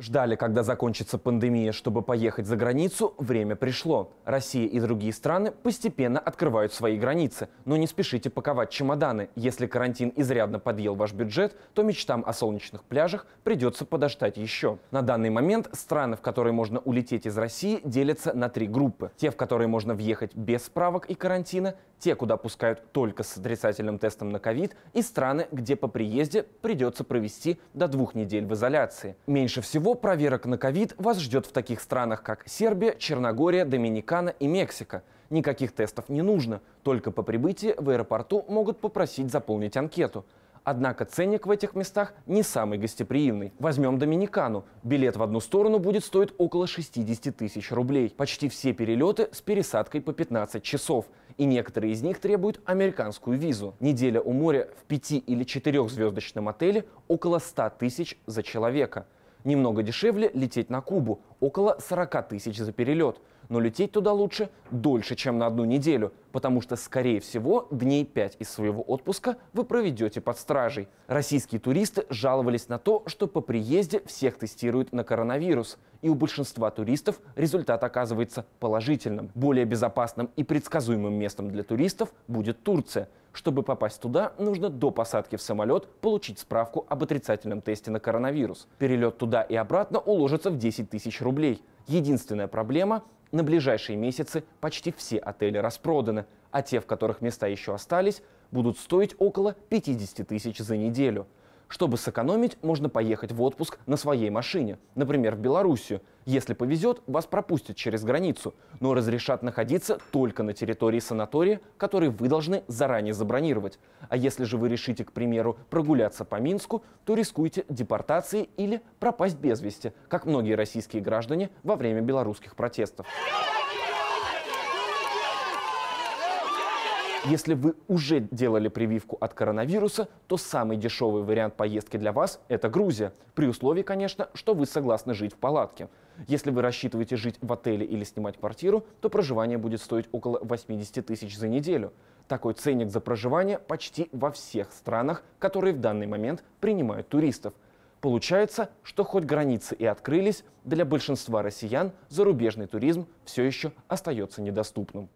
Ждали, когда закончится пандемия, чтобы поехать за границу, время пришло. Россия и другие страны постепенно открывают свои границы. Но не спешите паковать чемоданы. Если карантин изрядно подъел ваш бюджет, то мечтам о солнечных пляжах придется подождать еще. На данный момент страны, в которые можно улететь из России, делятся на три группы. Те, в которые можно въехать без справок и карантина, те, куда пускают только с отрицательным тестом на ковид, и страны, где по приезде придется провести до 2 недель в изоляции. Меньше всего проверок на ковид вас ждет в таких странах, как Сербия, Черногория, Доминикана и Мексика. Никаких тестов не нужно, только по прибытии в аэропорту могут попросить заполнить анкету. Однако ценник в этих местах не самый гостеприимный. Возьмем Доминикану. Билет в одну сторону будет стоить около 60 000 рублей. Почти все перелеты с пересадкой по 15 часов. И некоторые из них требуют американскую визу. Неделя у моря в 5- или 4-звездочном отеле около 100 000 за человека. Немного дешевле лететь на Кубу – около 40 000 за перелет. Но лететь туда лучше дольше, чем на 1 неделю, потому что, скорее всего, дней 5 из своего отпуска вы проведете под стражей. Российские туристы жаловались на то, что по приезде всех тестируют на коронавирус, и у большинства туристов результат оказывается положительным. Более безопасным и предсказуемым местом для туристов будет Турция. Чтобы попасть туда, нужно до посадки в самолет получить справку об отрицательном тесте на коронавирус. Перелет туда и обратно уложится в 10 000 рублей. Единственная проблема – на ближайшие месяцы почти все отели распроданы, а те, в которых места еще остались, будут стоить около 50 000 за неделю. Чтобы сэкономить, можно поехать в отпуск на своей машине, например, в Белоруссию. Если повезет, вас пропустят через границу, но разрешат находиться только на территории санатория, который вы должны заранее забронировать. А если же вы решите, к примеру, прогуляться по Минску, то рискуете депортацией или пропасть без вести, как многие российские граждане во время белорусских протестов. Если вы уже делали прививку от коронавируса, то самый дешевый вариант поездки для вас – это Грузия. При условии, конечно, что вы согласны жить в палатке. Если вы рассчитываете жить в отеле или снимать квартиру, то проживание будет стоить около 80 000 за неделю. Такой ценник за проживание почти во всех странах, которые в данный момент принимают туристов. Получается, что хоть границы и открылись, для большинства россиян зарубежный туризм все еще остается недоступным.